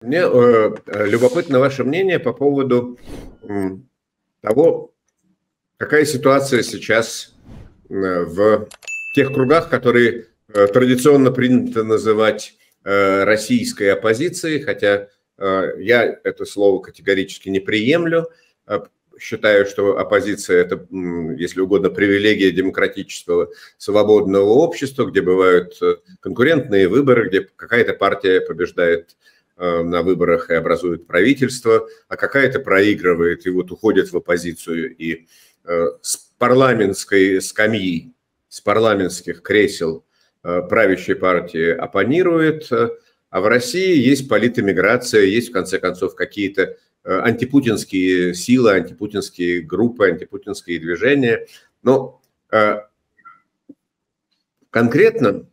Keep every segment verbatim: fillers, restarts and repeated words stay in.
Мне э, любопытно ваше мнение по поводу э, того, какая ситуация сейчас э, в тех кругах, которые э, традиционно принято называть э, российской оппозицией, хотя э, я это слово категорически не приемлю. Э, считаю, что оппозиция – это, э, если угодно, привилегия демократического свободного общества, где бывают э, конкурентные выборы, где какая-то партия побеждает на выборах и образует правительство, а какая-то проигрывает и вот уходит в оппозицию. И э, с парламентской скамьи, с парламентских кресел э, правящей партии оппонирует. Э, а в России есть политэмиграция, есть, в конце концов, какие-то э, антипутинские силы, антипутинские группы, антипутинские движения. Но э, конкретно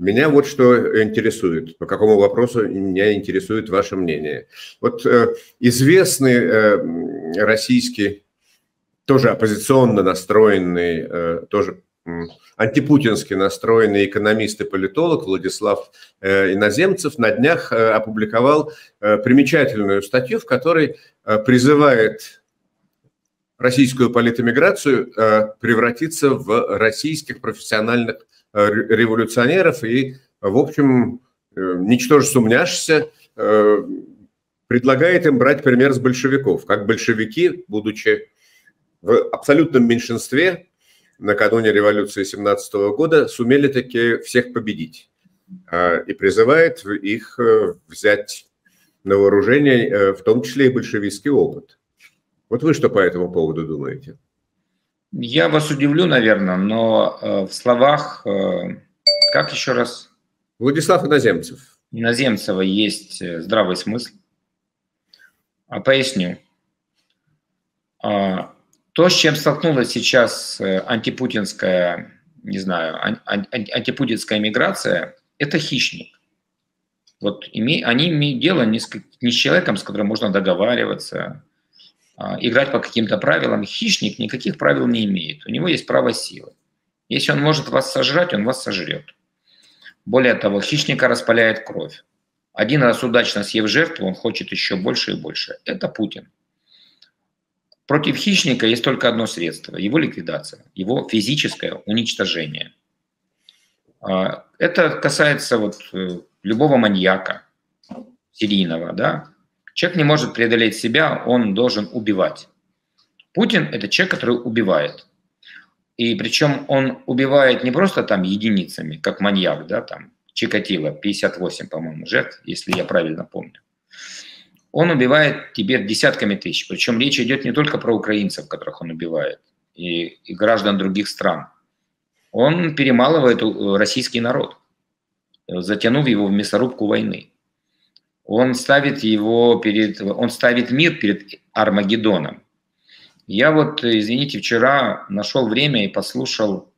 меня вот что интересует, по какому вопросу меня интересует ваше мнение. Вот э, известный э, российский, тоже оппозиционно настроенный, э, тоже э, антипутински настроенный экономист и политолог Владислав э, Иноземцев на днях э, опубликовал э, примечательную статью, в которой э, призывает российскую политэмиграцию э, превратиться в российских профессиональных революционеров и, в общем, ничтоже сумняшься, предлагает им брать пример с большевиков. Как большевики, будучи в абсолютном меньшинстве накануне революции семнадцатого года, сумели таки всех победить. И призывает их взять на вооружение, в том числе и большевистский опыт. Вот вы что по этому поводу думаете? Я вас удивлю, наверное, но э, в словах, э, как еще раз? Владислав Иноземцев. Иноземцева есть здравый смысл. А поясню. А, то, с чем столкнулась сейчас антипутинская, не знаю, ан ан антипутинская миграция, это хищник. Вот име, они имеют дело не с, не с человеком, с которым можно договариваться, играть по каким-то правилам. Хищник никаких правил не имеет. У него есть право силы. Если он может вас сожрать, он вас сожрет. Более того, хищника распаляет кровь. Один раз удачно съев жертву, он хочет еще больше и больше. Это Путин. Против хищника есть только одно средство – его ликвидация, его физическое уничтожение. Это касается вот любого маньяка серийного, да? Человек не может преодолеть себя, он должен убивать. Путин – это человек, который убивает. И причем он убивает не просто там единицами, как маньяк, да, там, Чикатило, пятьдесят восемь, по-моему, жертв, если я правильно помню. Он убивает тебе десятками тысяч. Причем речь идет не только про украинцев, которых он убивает, и, и граждан других стран. Он перемалывает российский народ, затянув его в мясорубку войны. Он ставит, его перед, он ставит мир перед Армагеддоном. Я вот, извините, вчера нашел время и послушал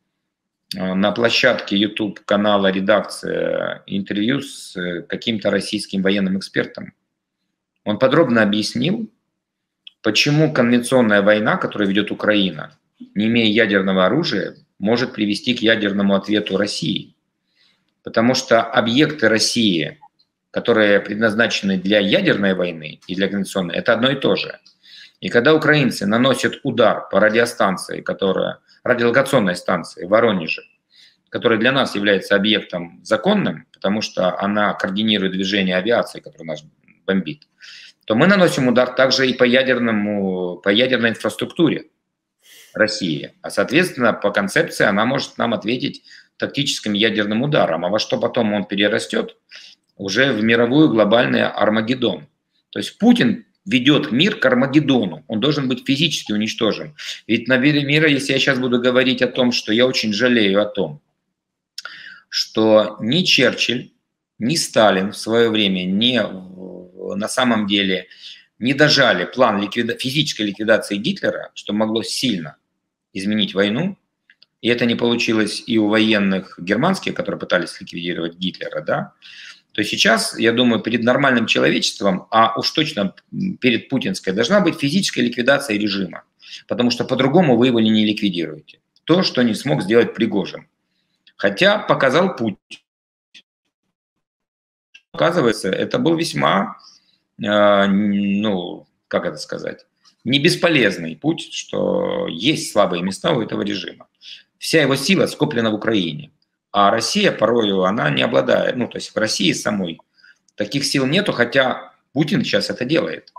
на площадке YouTube-канала «Редакция» интервью с каким-то российским военным экспертом. Он подробно объяснил, почему конвенционная война, которую ведет Украина, не имея ядерного оружия, может привести к ядерному ответу России. Потому что объекты России, которые предназначены для ядерной войны и для конвенционной, это одно и то же. И когда украинцы наносят удар по радиостанции, которая, радиолокационной станции в Воронеже, которая для нас является объектом законным, потому что она координирует движение авиации, которая нас бомбит, то мы наносим удар также и по, ядерному, по ядерной инфраструктуре России. А, соответственно, по концепции она может нам ответить тактическим ядерным ударом. А во что потом он перерастет? Уже в мировую глобальную Армагеддон. То есть Путин ведет мир к Армагеддону. Он должен быть физически уничтожен. Ведь на вере мира, если я сейчас буду говорить о том, что я очень жалею о том, что ни Черчилль, ни Сталин в свое время не, на самом деле не дожали план ликвида- физической ликвидации Гитлера, что могло сильно изменить войну. И это не получилось и у военных германских, которые пытались ликвидировать Гитлера, да, то сейчас, я думаю, перед нормальным человечеством, а уж точно перед путинской, должна быть физическая ликвидация режима, потому что по-другому вы его не ликвидируете. То, что не смог сделать Пригожин. Хотя показал путь. Оказывается, это был весьма ну, как это сказать, не бесполезный путь, что есть слабые места у этого режима. Вся его сила скоплена в Украине, а Россия порою, она не обладает, ну, то есть в России самой таких сил нету, хотя Путин сейчас это делает.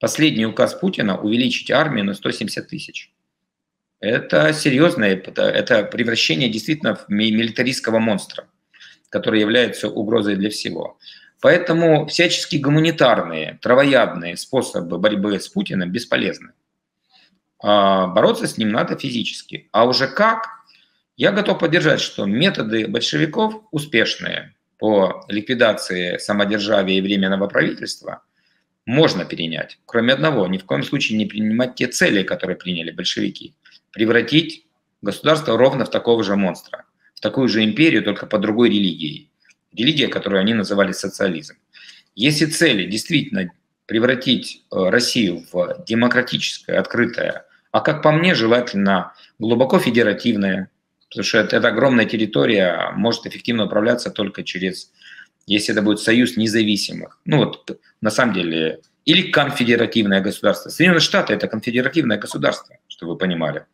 Последний указ Путина – увеличить армию на сто семьдесят тысяч. Это серьезное, это превращение действительно в милитаристского монстра, который является угрозой для всего. Поэтому всяческие гуманитарные, травоядные способы борьбы с Путиным бесполезны. А бороться с ним надо физически. А уже как? Я готов поддержать, что методы большевиков успешные по ликвидации самодержавия и временного правительства можно перенять. Кроме одного, ни в коем случае не принимать те цели, которые приняли большевики. Превратить государство ровно в такого же монстра, в такую же империю, только под другой религией. Религия, которую они называли социализм. Если цели действительно превратить Россию в демократическое, открытое, а как по мне, желательно глубоко федеративное, потому что это, это огромная территория, может эффективно управляться только через, если это будет союз независимых. Ну вот, на самом деле, или конфедеративное государство. Соединенные Штаты – это конфедеративное государство, чтобы вы понимали.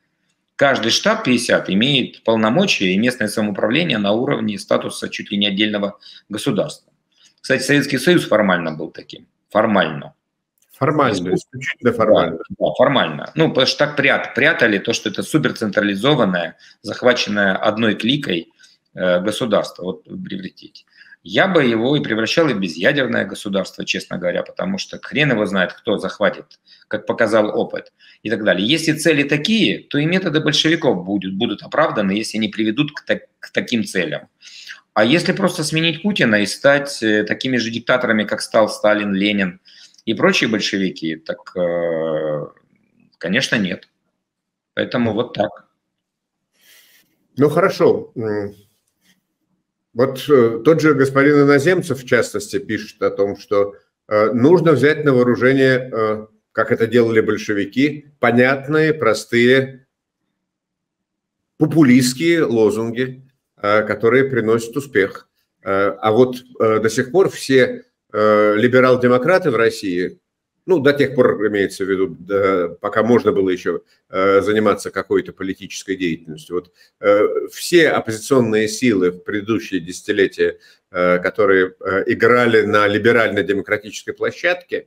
Каждый штат пятьдесят имеет полномочия и местное самоуправление на уровне статуса чуть ли не отдельного государства. Кстати, Советский Союз формально был таким. Формально. Формально. Исключительно формально. Да, да, формально. Ну, потому что так прят, прятали то, что это суперцентрализованное, захваченное одной кликой э, государство. Вот превратить. Я бы его и превращал и в безъядерное государство, честно говоря, потому что хрен его знает, кто захватит, как показал опыт и так далее. Если цели такие, то и методы большевиков будут, будут оправданы, если они приведут к, так, к таким целям. А если просто сменить Путина и стать такими же диктаторами, как стал Сталин, Ленин и прочие большевики, так, конечно, нет. Поэтому вот так. Ну, хорошо. Вот тот же господин Иноземцев, в частности, пишет о том, что э, нужно взять на вооружение, э, как это делали большевики, понятные, простые, популистские лозунги, э, которые приносят успех. Э, а вот э, до сих пор все э, либерал-демократы в России, ну, до тех пор, имеется в виду, до, пока можно было еще э, заниматься какой-то политической деятельностью. Вот, э, все оппозиционные силы в предыдущие десятилетия, э, которые э, играли на либерально-демократической площадке,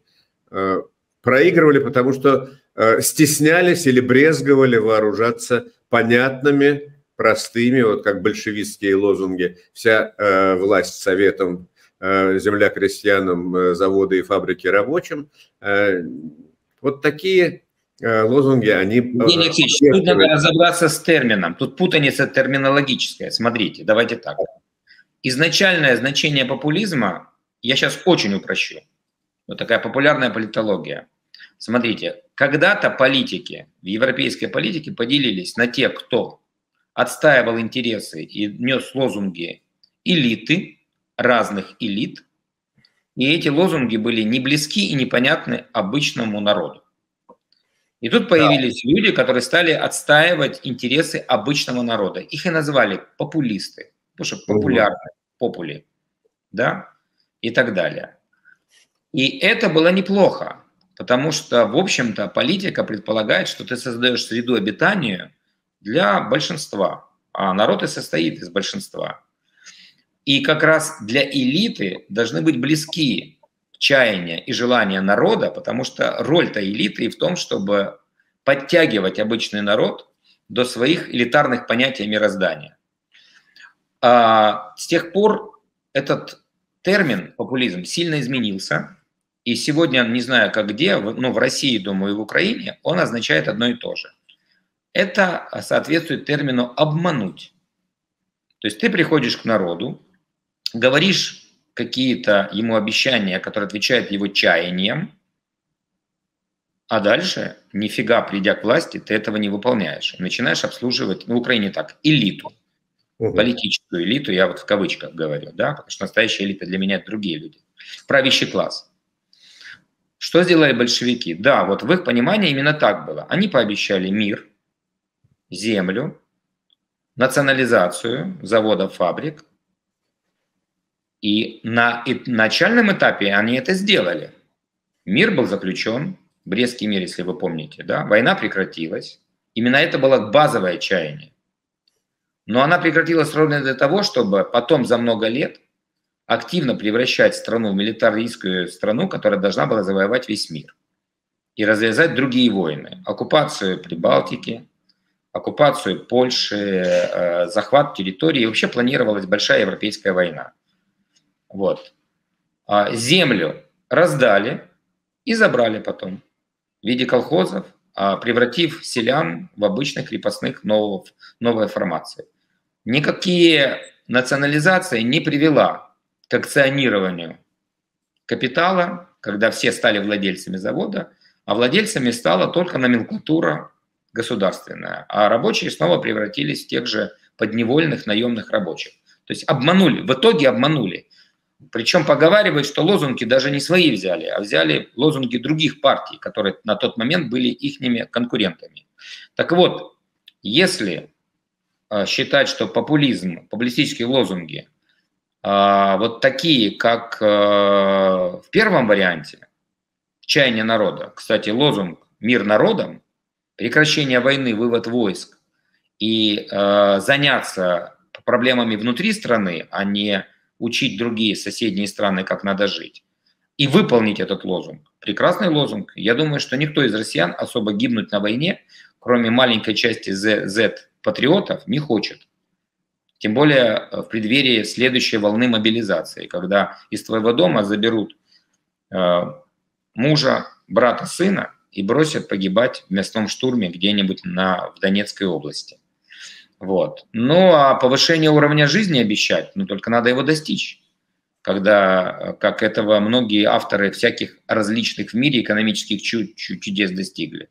э, проигрывали, потому что э, стеснялись или брезговали вооружаться понятными, простыми, вот как большевистские лозунги, вся э, власть советом, земля крестьянам, заводы и фабрики рабочим. Вот такие лозунги, они... Не, не, не, тут надо разобраться с термином. Тут путаница терминологическая. Смотрите, давайте так. Изначальное значение популизма, я сейчас очень упрощу. Вот такая популярная политология. Смотрите, когда-то политики, в европейской политике поделились на тех, кто отстаивал интересы и нес лозунги элиты, разных элит, и эти лозунги были не близки и непонятны обычному народу. И тут появились да. люди, которые стали отстаивать интересы обычного народа. Их и назвали популисты, потому что популярны, попули, да, и так далее. И это было неплохо, потому что, в общем-то, политика предполагает, что ты создаешь среду обитания для большинства, а народ и состоит из большинства. И как раз для элиты должны быть близки чаяния и желания народа, потому что роль-то элиты и в том, чтобы подтягивать обычный народ до своих элитарных понятий мироздания. А с тех пор этот термин популизм сильно изменился. И сегодня, не знаю как где, но в России, думаю, и в Украине, он означает одно и то же. Это соответствует термину «обмануть». То есть ты приходишь к народу, говоришь какие-то ему обещания, которые отвечают его чаяниям, а дальше, нифига, придя к власти, ты этого не выполняешь. Начинаешь обслуживать, ну, в Украине так, элиту, угу. политическую элиту, я вот в кавычках говорю, да, потому что настоящая элита для меня – это другие люди, правящий класс. Что сделали большевики? Да, вот в их понимании именно так было. Они пообещали мир, землю, национализацию заводов, фабрик, и на начальном этапе они это сделали. Мир был заключен, Брестский мир, если вы помните, да, война прекратилась. Именно это было базовое отчаяние. Но она прекратилась ровно для того, чтобы потом за много лет активно превращать страну в милитаристскую страну, которая должна была завоевать весь мир и развязать другие войны. Оккупацию Прибалтики, оккупацию Польши, захват территории. И вообще планировалась большая европейская война. Вот. Землю раздали и забрали потом в виде колхозов, превратив селян в обычных крепостных новых, новой формации. Никакие национализации не привела к акционированию капитала, когда все стали владельцами завода, а владельцами стала только номенклатура государственная, а рабочие снова превратились в тех же подневольных наемных рабочих. То есть обманули, в итоге обманули. Причем поговаривают, что лозунги даже не свои взяли, а взяли лозунги других партий, которые на тот момент были ихними конкурентами. Так вот, если считать, что популизм, популистические лозунги, вот такие, как в первом варианте, «Чаяние народа», кстати, лозунг «Мир народам», прекращение войны, вывод войск и заняться проблемами внутри страны, а не учить другие соседние страны, как надо жить, и выполнить этот лозунг. Прекрасный лозунг. Я думаю, что никто из россиян особо гибнуть на войне, кроме маленькой части зет патриотов, не хочет. Тем более в преддверии следующей волны мобилизации, когда из твоего дома заберут э, мужа, брата, сына и бросят погибать в мясном штурме где-нибудь на, в Донецкой области. Вот. Ну, а повышение уровня жизни обещать, ну, только надо его достичь. Когда, как этого многие авторы всяких различных в мире экономических чудес достигли.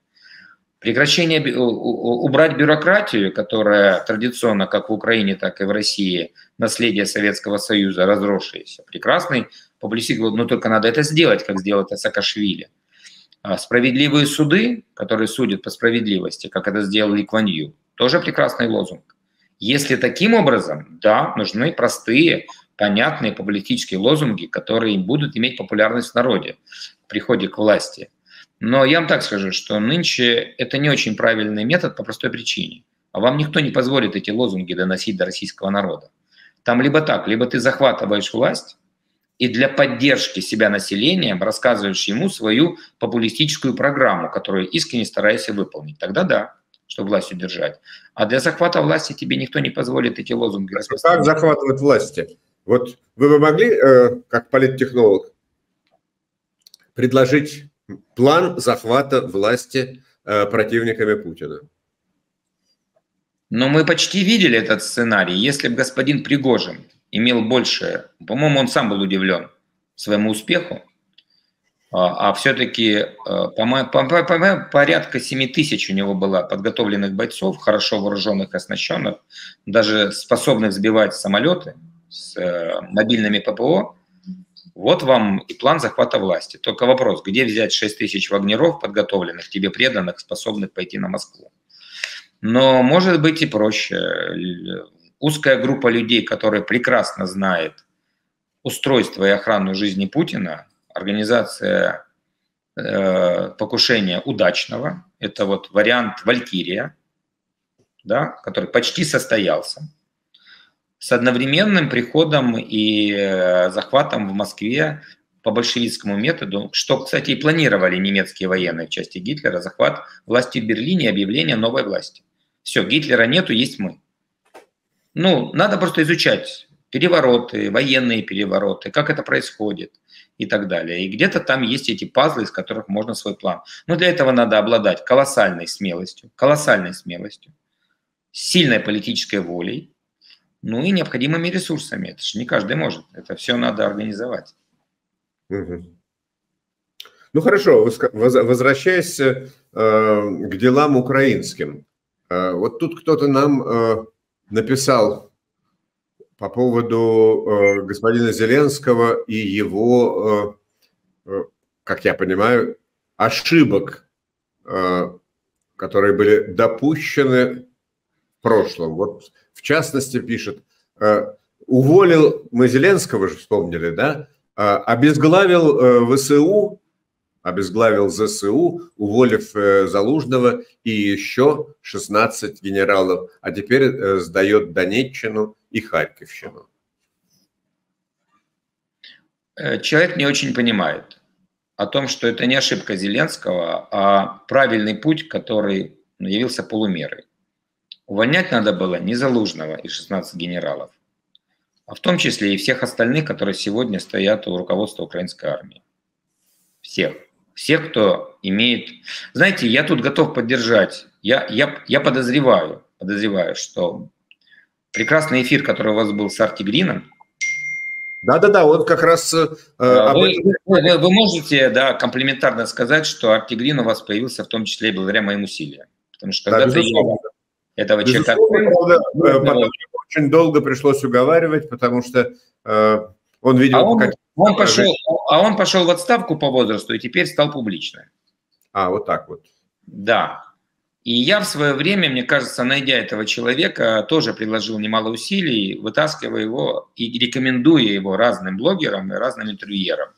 Прекращение, убрать бюрократию, которая традиционно, как в Украине, так и в России, наследие Советского Союза, разросшееся. Прекрасный популизм, но только надо это сделать, как сделал это Саакашвили. Справедливые суды, которые судят по справедливости, как это сделал Ли Куан Ю. Тоже прекрасный лозунг. Если таким образом, да, нужны простые, понятные популистические лозунги, которые будут иметь популярность в народе в приходе к власти. Но я вам так скажу, что нынче это не очень правильный метод по простой причине. А вам никто не позволит эти лозунги доносить до российского народа. Там либо так, либо ты захватываешь власть и для поддержки себя населением рассказываешь ему свою популистическую программу, которую искренне стараешься выполнить. Тогда да, чтобы власть удержать. А для захвата власти тебе никто не позволит эти лозунги распространять. Как захватывать власти? Вот вы бы могли, как политтехнолог, предложить план захвата власти противниками Путина? Но мы почти видели этот сценарий. Если бы господин Пригожин имел больше, по-моему, он сам был удивлен своему успеху, а все-таки порядка семи тысяч у него было подготовленных бойцов, хорошо вооруженных, оснащенных, даже способных сбивать самолеты с мобильными ППО. Вот вам и план захвата власти. Только вопрос, где взять шесть тысяч вагнеров, подготовленных, тебе преданных, способных пойти на Москву. Но может быть и проще. Узкая группа людей, которая прекрасно знает устройство и охрану жизни Путина, организация э, покушения удачного, это вот вариант «Валькирия», да, который почти состоялся, с одновременным приходом и э, захватом в Москве по большевистскому методу, что, кстати, и планировали немецкие военные в части Гитлера, захват власти в Берлине, объявление новой власти. Все, Гитлера нету, есть мы. Ну, надо просто изучать перевороты, военные перевороты, как это происходит. И так далее. И где-то там есть эти пазлы, из которых можно свой план. Но для этого надо обладать колоссальной смелостью, колоссальной смелостью, сильной политической волей, ну и необходимыми ресурсами. Это же не каждый может. Это все надо организовать. Угу. Ну хорошо, возвращаясь э, к делам украинским. Э, вот тут кто-то нам э, написал по поводу э, господина Зеленского и его, э, э, как я понимаю, ошибок, э, которые были допущены в прошлом. Вот в частности пишет, э, уволил, мы Зеленского же вспомнили, да, э, обезглавил э, ВСУ, обезглавил ЗСУ, уволив Залужного и еще шестнадцать генералов, а теперь сдает Донеччину и Харьковщину. Человек не очень понимает о том, что это не ошибка Зеленского, а правильный путь, который явился полумерой. Увольнять надо было не Залужного и шестнадцать генералов, а в том числе и всех остальных, которые сегодня стоят у руководства украинской армии. Всех. Всех, кто имеет... Знаете, я тут готов поддержать. Я, я, я подозреваю, подозреваю, что прекрасный эфир, который у вас был с Арти Грином, да-да-да, вот как раз... Э, вы, вы, вы можете, да, комплиментарно сказать, что Арти Грин у вас появился в том числе и благодаря моим усилиям. Потому что когда да, я этого человека... Правда, потом очень долго пришлось уговаривать, потому что э, он, видимо... А он, по он пошел, а он пошел в отставку по возрасту и теперь стал публичным. А, вот так вот. Да. И я в свое время, мне кажется, найдя этого человека, тоже приложил немало усилий, вытаскивая его и рекомендуя его разным блогерам и разным интервьюерам.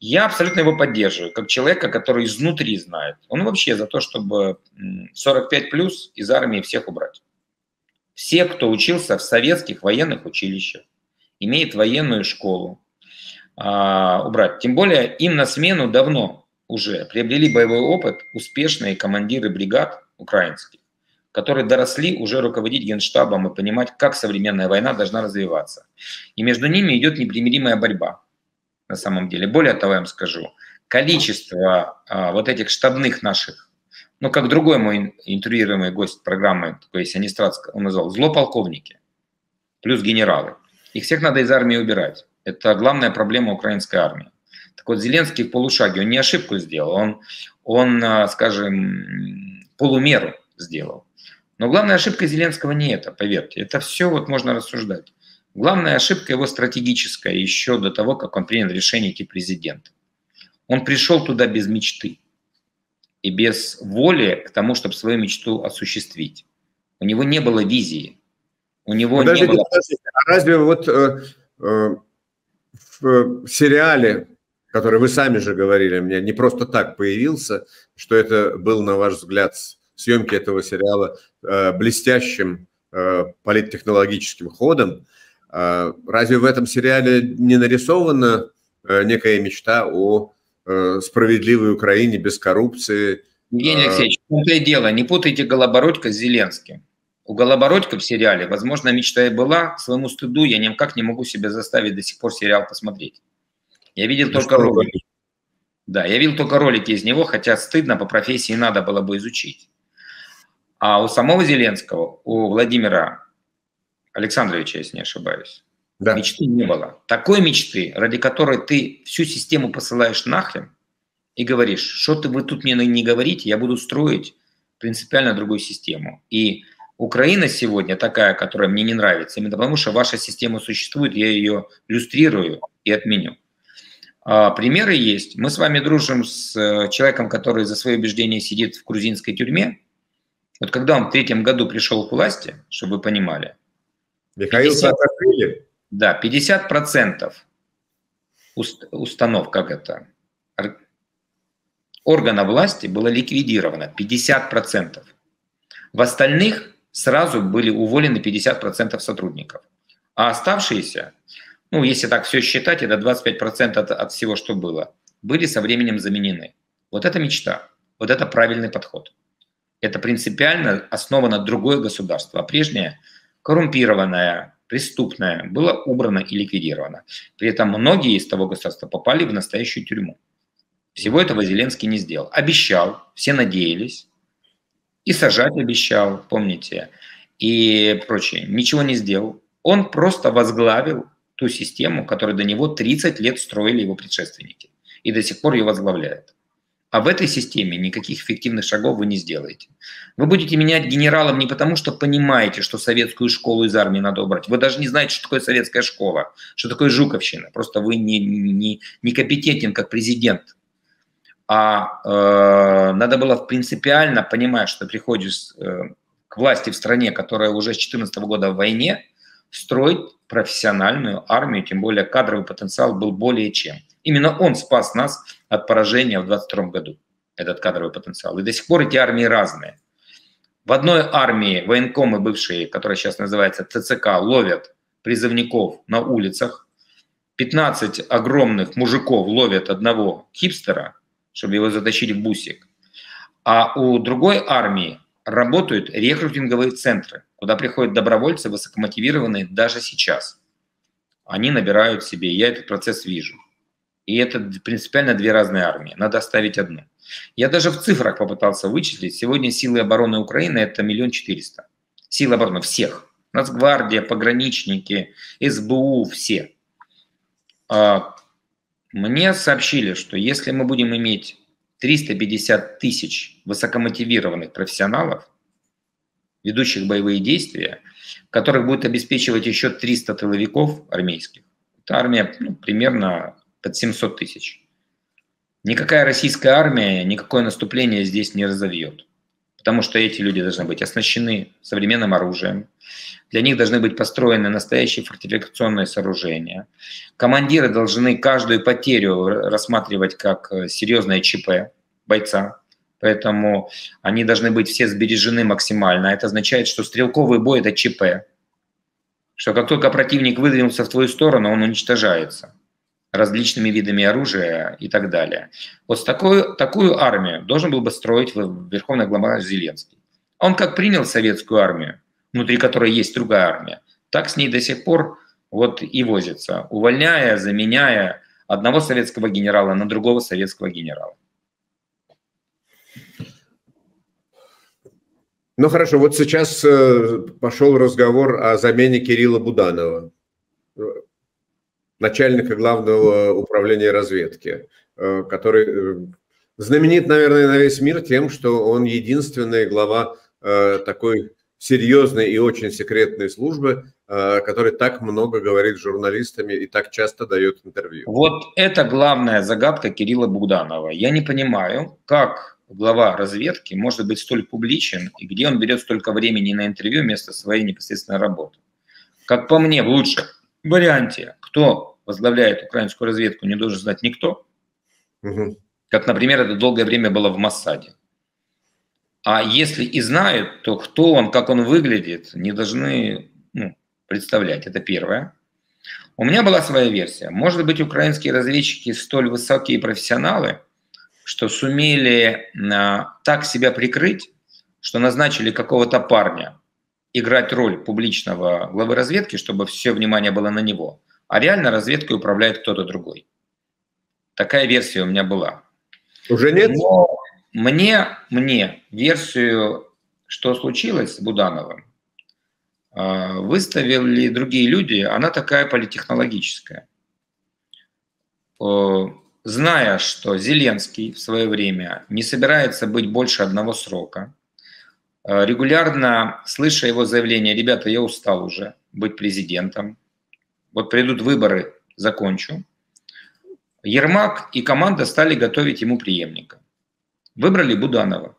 Я абсолютно его поддерживаю, как человека, который изнутри знает. Он вообще за то, чтобы сорок пять плюс из армии всех убрать. Все, кто учился в советских военных училищах, имеет военную школу, убрать. Тем более им на смену давно уже приобрели боевой опыт успешные командиры бригад украинских, которые доросли уже руководить Генштабом и понимать, как современная война должна развиваться. И между ними идет непримиримая борьба, на самом деле. Более того, я вам скажу, количество а, вот этих штабных наших, ну, как другой мой интервьюируемый гость программы, такой есть Анистратский, он назвал злополковники плюс генералы. Их всех надо из армии убирать. Это главная проблема украинской армии. Так вот, Зеленский в полушаге, он не ошибку сделал, он, он, скажем, полумеру сделал. Но главная ошибка Зеленского не это, поверьте. Это все вот можно рассуждать. Главная ошибка его стратегическая еще до того, как он принял решение идти президентом. Он пришел туда без мечты и без воли к тому, чтобы свою мечту осуществить. У него не было визии. У него Подожди, не было... Разве вот э, э, в сериале... который вы сами же говорили мне, не просто так появился, что это был, на ваш взгляд, съемки этого сериала э, блестящим э, политтехнологическим ходом. Э, разве в этом сериале не нарисована э, некая мечта о э, справедливой Украине без коррупции? Евгений Алексеевич, в том-то и дело, не путайте Голобородько с Зеленским. У Голобородько в сериале, возможно, мечта и была, к своему стыду я никак не могу себя заставить до сих пор сериал посмотреть. Я видел, ну, только ролики. Да, я видел только ролики из него, хотя стыдно, по профессии надо было бы изучить. А у самого Зеленского, у Владимира Александровича, если не ошибаюсь, да, мечты не было. Такой мечты, ради которой ты всю систему посылаешь нахрен и говоришь, что-то вы тут мне не говорите, я буду строить принципиально другую систему. И Украина сегодня такая, которая мне не нравится, именно потому что ваша система существует, я ее иллюстрирую и отменю. Примеры есть. Мы с вами дружим с человеком, который за свои убеждения сидит в грузинской тюрьме. Вот когда он в третьем году пришел к власти, чтобы вы понимали. Михаил Саакашвили? Да, пятьдесят процентов уст, установ, как это, органа власти было ликвидировано. пятьдесят процентов. В остальных сразу были уволены пятьдесят процентов сотрудников. А оставшиеся... ну, если так все считать, это двадцать пять процентов от, от всего, что было, были со временем заменены. Вот это мечта, вот это правильный подход. Это принципиально основано другое государство, а прежнее, коррумпированное, преступное, было убрано и ликвидировано. При этом многие из того государства попали в настоящую тюрьму. Всего этого Зеленский не сделал. Обещал, все надеялись, и сажать обещал, помните, и прочее. Ничего не сделал. Он просто возглавил ту систему, которую до него тридцать лет строили его предшественники. И до сих пор ее возглавляет. А в этой системе никаких эффективных шагов вы не сделаете. Вы будете менять генералов не потому, что понимаете, что советскую школу из армии надо убрать. Вы даже не знаете, что такое советская школа, что такое жуковщина. Просто вы не, не, не компетентен как президент. А э, надо было принципиально понимать, что приходишь э, к власти в стране, которая уже с две тысячи четырнадцатого года в войне, строить профессиональную армию, тем более кадровый потенциал был более чем. Именно он спас нас от поражения в двадцать втором году, этот кадровый потенциал. И до сих пор эти армии разные. В одной армии военкомы бывшие, которая сейчас называется ЦЦК, ловят призывников на улицах. пятнадцать огромных мужиков ловят одного хипстера, чтобы его затащили в бусик. А у другой армии работают рекрутинговые центры, куда приходят добровольцы, высокомотивированные даже сейчас. Они набирают себе, я этот процесс вижу. И это принципиально две разные армии, надо оставить одну. Я даже в цифрах попытался вычислить, сегодня силы обороны Украины это миллион четыреста. Силы обороны всех. Нацгвардия, пограничники, СБУ, все. Мне сообщили, что если мы будем иметь триста пятьдесят тысяч высокомотивированных профессионалов, ведущих боевые действия, которых будет обеспечивать еще триста тыловиков армейских, это армия ну, примерно под семьсот тысяч. Никакая российская армия, никакое наступление здесь не разовьет, потому что эти люди должны быть оснащены современным оружием, для них должны быть построены настоящие фортификационные сооружения, командиры должны каждую потерю рассматривать как серьезное ЧП бойца, поэтому они должны быть все сбережены максимально. Это означает, что стрелковый бой – это ЧП, что как только противник выдвинулся в твою сторону, он уничтожается различными видами оружия и так далее. Вот такую, такую армию должен был бы строить верховный глава Зеленский. Он как принял советскую армию, внутри которой есть другая армия, так с ней до сих пор вот и возится, увольняя, заменяя одного советского генерала на другого советского генерала. Ну хорошо, вот сейчас пошел разговор о замене Кирилла Буданова, начальника главного управления разведки, который знаменит, наверное, на весь мир тем, что он единственный глава такой серьезной и очень секретной службы, который так много говорит с журналистами и так часто дает интервью. Вот это главная загадка Кирилла Буданова. Я не понимаю, как глава разведки может быть столь публичен и где он берет столько времени на интервью вместо своей непосредственной работы. Как по мне, в лучших варианте, кто возглавляет украинскую разведку, не должен знать никто. Угу. Как, например, это долгое время было в Моссаде. А если и знают, то кто он, как он выглядит, не должны ну, представлять. Это первое. У меня была своя версия. Может быть, украинские разведчики столь высокие профессионалы, что сумели а, так себя прикрыть, что назначили какого-то парня играть роль публичного главы разведки, чтобы все внимание было на него, а реально разведкой управляет кто-то другой. Такая версия у меня была. Уже нет? Но мне, мне версию, что случилось с Будановым, выставили другие люди, она такая политтехнологическая. Зная, что Зеленский в свое время не собирается быть больше одного срока, регулярно слыша его заявление, ребята, я устал уже быть президентом, вот придут выборы, закончу. Ермак и команда стали готовить ему преемника. Выбрали Буданова.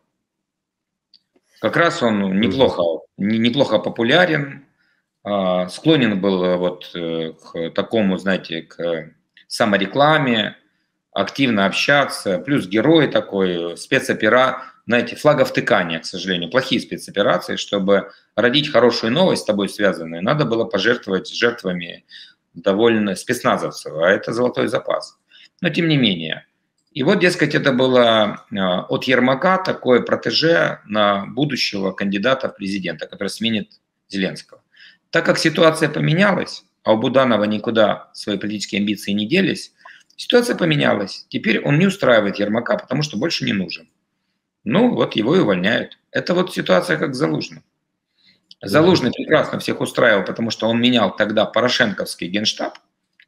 Как раз он неплохо, неплохо популярен, склонен был вот к такому, знаете, к саморекламе, активно общаться, плюс герой такой, спецопера. Знаете, флаговтыкания, к сожалению, плохие спецоперации, чтобы родить хорошую новость с тобой связанную, надо было пожертвовать жертвами довольно спецназовцев, а это золотой запас. Но тем не менее. И вот, дескать, это было от Ермака такое протеже на будущего кандидата в президента, который сменит Зеленского. Так как ситуация поменялась, а у Буданова никуда свои политические амбиции не делись, ситуация поменялась. Теперь он не устраивает Ермака, потому что больше не нужен. Ну, вот его и увольняют. Это вот ситуация как Залужный. Залужный прекрасно всех устраивал, потому что он менял тогда порошенковский генштаб,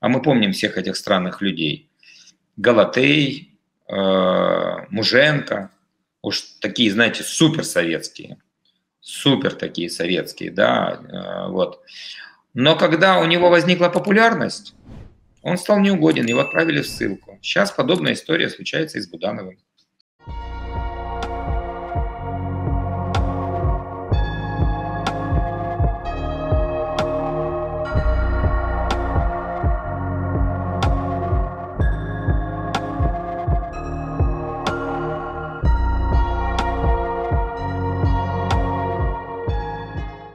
а мы помним всех этих странных людей. Голотей, э, Муженко, уж такие, знаете, суперсоветские. Супер такие советские, да, э, вот. Но когда у него возникла популярность, он стал неугоден, его отправили в ссылку. Сейчас подобная история случается и с Будановым.